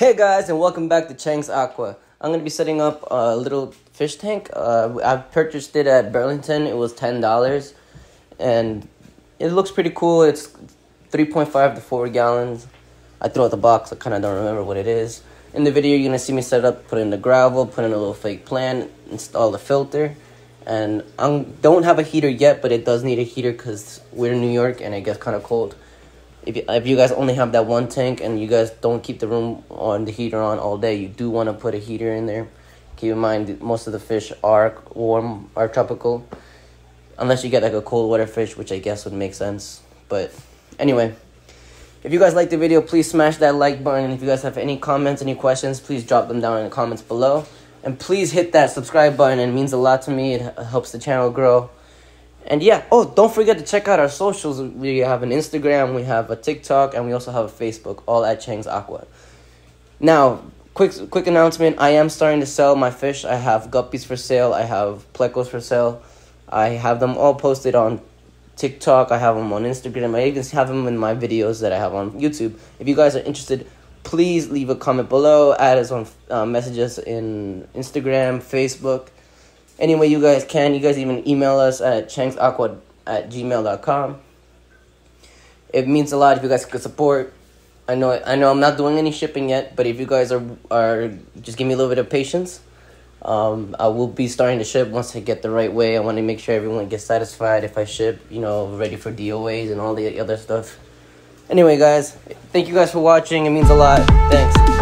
Hey guys, and welcome back to Cheng's Aqua. I'm gonna be setting up a little fish tank. I purchased it at Burlington. It was $10, and it looks pretty cool. It's 3.5 to 4 gallons. I threw out the box. I kind of don't remember what it is. In the video, you're gonna see me set up, put in the gravel, put in a little fake plant, install the filter, and I don't have a heater yet, but it does need a heater because we're in New York and it gets kind of cold. If you guys only have that one tank and you guys don't keep the room on the heater on all day, you do want to put a heater in there. Keep in mind that most of the fish are warm, are tropical, unless you get like a cold water fish, which I guess would make sense. But anyway, if you guys like the video, please smash that like button. If you guys have any comments, any questions, please drop them down in the comments below, and please hit that subscribe button. It means a lot to me. It helps the channel grow. And yeah, oh, don't forget to check out our socials. We have an Instagram, we have a TikTok, and we also have a Facebook, all at Cheng's Aqua. Now, quick announcement, I am starting to sell my fish. I have guppies for sale, I have plecos for sale. I have them all posted on TikTok, I have them on Instagram, I even have them in my videos that I have on YouTube. If you guys are interested, please leave a comment below, add us on messages in Instagram, Facebook. Any way you guys can. You guys even email us at chengsaqua@gmail.com. It means a lot if you guys could support. I know I'm not doing any shipping yet, but if you guys are just give me a little bit of patience. I will be starting to ship once I get the right way. I want to make sure everyone gets satisfied if I ship, you know, ready for DOAs and all the other stuff. Anyway, guys, thank you guys for watching. It means a lot. Thanks.